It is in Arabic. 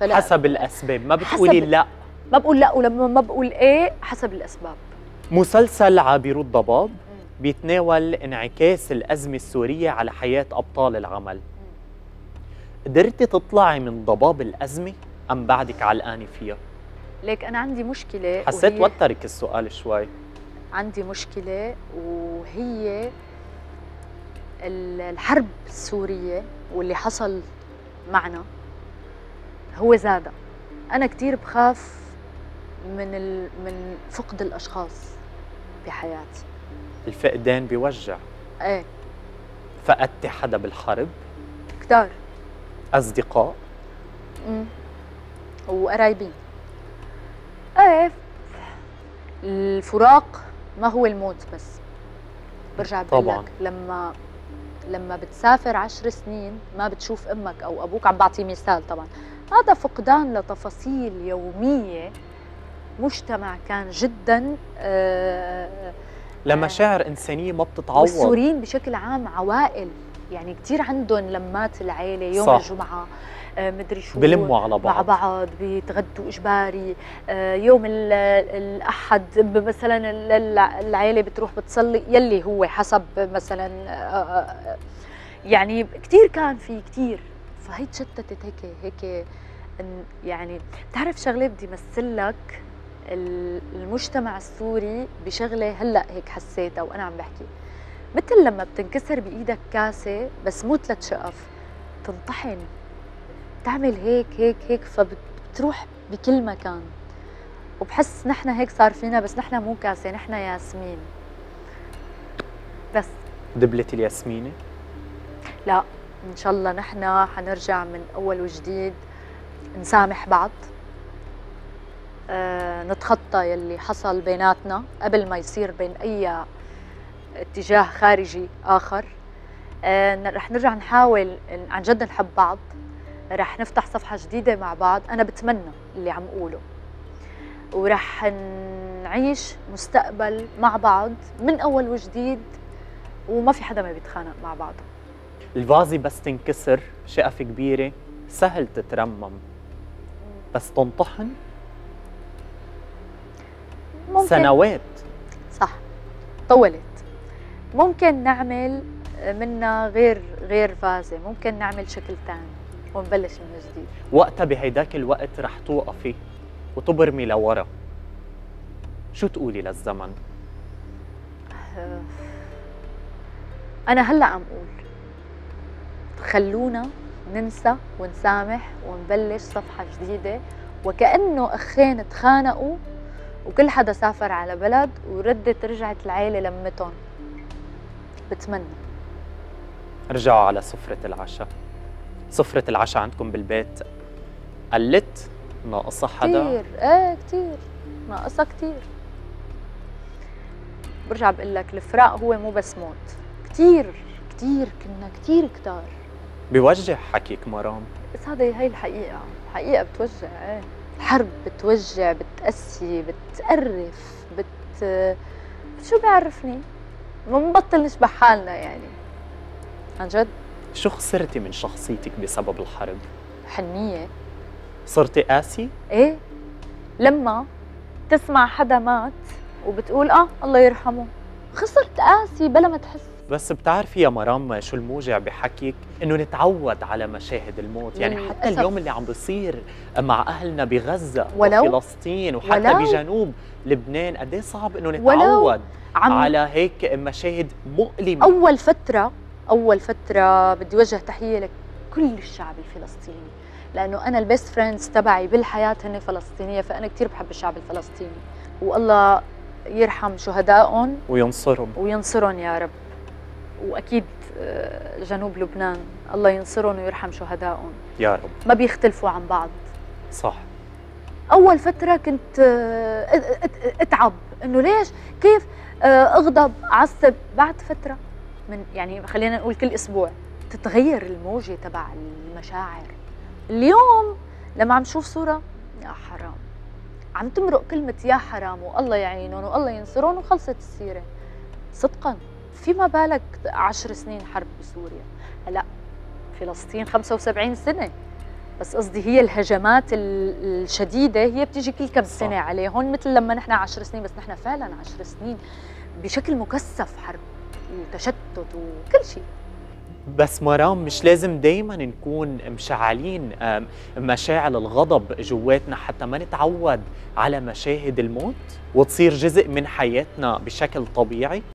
فلا. حسب الاسباب، ما بتقولي لا؟ ما بقول لا، ولما ما بقول ايه حسب الاسباب. مسلسل عابر الضباب بيتناول انعكاس الازمه السوريه على حياه ابطال العمل. قدرتي تطلعي من ضباب الازمه ام بعدك علقانه فيها؟ ليك انا عندي مشكله، حسيت وترك السؤال شوي. عندي مشكله وهي الحرب السوريه واللي حصل معنا هو زادة. انا كثير بخاف من فقد الاشخاص بحياتي. الفقدان بيوجع. ايه. فقدتي حدا بالحرب؟ كتار. اصدقاء؟ وقرايبين. ايه. الفراق ما هو الموت، بس برجع بقول لك لما بتسافر 10 سنين ما بتشوف امك او ابوك، عم بعطي مثال طبعا، هذا فقدان لتفاصيل يوميه. مجتمع كان جدا لمشاعر انسانيه ما بتتعوض. والسوريين بشكل عام عوائل، يعني كثير عندهم لمات العيله يوم صح. الجمعه مدري شو بلموا على بعض، مع بعض بيتغدوا اجباري. يوم الاحد مثلا العيله بتروح بتصلي، يلي هو حسب مثلا، يعني كثير كان في كثير، فهي تشتتت هيك يعني. بتعرف شغله بدي امثل لك المجتمع السوري بشغله هلا هيك حسيتها وانا عم بحكي، مثل لما بتنكسر بايدك كاسه بس مو 3 شقف، تنطحن، تعمل هيك هيك هيك، فبتروح بكل مكان. وبحس نحن هيك صار فينا، بس نحن مو كاسه، نحن ياسمين. بس دبلة الياسمينة؟ لا، ان شاء الله نحن حنرجع من اول وجديد نسامح بعض، نتخطى يلي حصل بيناتنا قبل ما يصير بين اي اتجاه خارجي اخر. رح نرجع نحاول عن جد نحب بعض، رح نفتح صفحة جديدة مع بعض، أنا بتمنى اللي عم أقوله، ورح نعيش مستقبل مع بعض من أول وجديد، وما في حدا ما بيتخانق مع بعضه. الفازة بس تنكسر شقفة كبيرة سهل تترمم، بس تنطحن ممكن سنوات. صح، طولت. ممكن نعمل منها غير فازة، ممكن نعمل شكل ثاني ونبلش من جديد. وقتها بهيداك الوقت رح توقفي وتبرمي لورا، شو تقولي للزمن؟ أنا هلأ عم أقول خلونا ننسى ونسامح ونبلش صفحة جديدة، وكأنه أخين تخانقوا وكل حدا سافر على بلد وردت رجعت العيلة لمتهم. بتمنى رجعوا على سفرة العشاء. سفرة العشاء عندكم بالبيت قلت؟ ناقصة حدا؟ كتير، ايه كتير، ناقصة كتير. برجع بقول لك الفراق هو مو بس موت، كتير كتير كنا كتير كتار. بيوجع حكيك مرام، بس هاي الحقيقة، الحقيقة بتوجع. ايه الحرب بتوجع، بتأسي، بتقرف، شو بيعرفني؟ بنبطل نشبه حالنا يعني عن جد. شو خسرتي من شخصيتك بسبب الحرب؟ حنية. صرتي قاسي؟ ايه، لما تسمع حدا مات وبتقول الله يرحمه، خسرت قاسي بلا ما تحس. بس بتعرفي يا مرام شو الموجع بحكيك؟ انه نتعود على مشاهد الموت، يعني حتى اليوم اللي عم بيصير مع اهلنا بغزة وفلسطين وحتى بجنوب لبنان، قد ايه صعب انه نتعود على هيك مشاهد مؤلمة. أول فترة بدي وجه تحية لكل الشعب الفلسطيني، لأنه أنا البيست فريندز تبعي بالحياة هن فلسطينية، فأنا كتير بحب الشعب الفلسطيني، والله يرحم شهدائهم وينصرهم يا رب، وأكيد جنوب لبنان الله ينصرهم ويرحم شهدائهم يا رب، ما بيختلفوا عن بعض. صح. أول فترة كنت أتعب إنه ليش كيف أغضب أعصب. بعد فترة من يعني خلينا نقول كل اسبوع تتغير الموجه تبع المشاعر. اليوم لما عم شوف صوره يا حرام، عم تمرق كلمه يا حرام والله يعينهم والله ينصرون وخلصت السيره. صدقا فيما بالك 10 سنين حرب بسوريا، هلا فلسطين 75 سنه، بس قصدي هي الهجمات الشديده هي بتيجي كل كم سنه عليهم، مثل لما نحن 10 سنين، بس نحن فعلا 10 سنين بشكل مكثف حرب وتشتت وكل شيء. بس مرام مش لازم دايما نكون مشعلين مشاعل الغضب جواتنا حتى ما نتعود على مشاهد الموت وتصير جزء من حياتنا بشكل طبيعي؟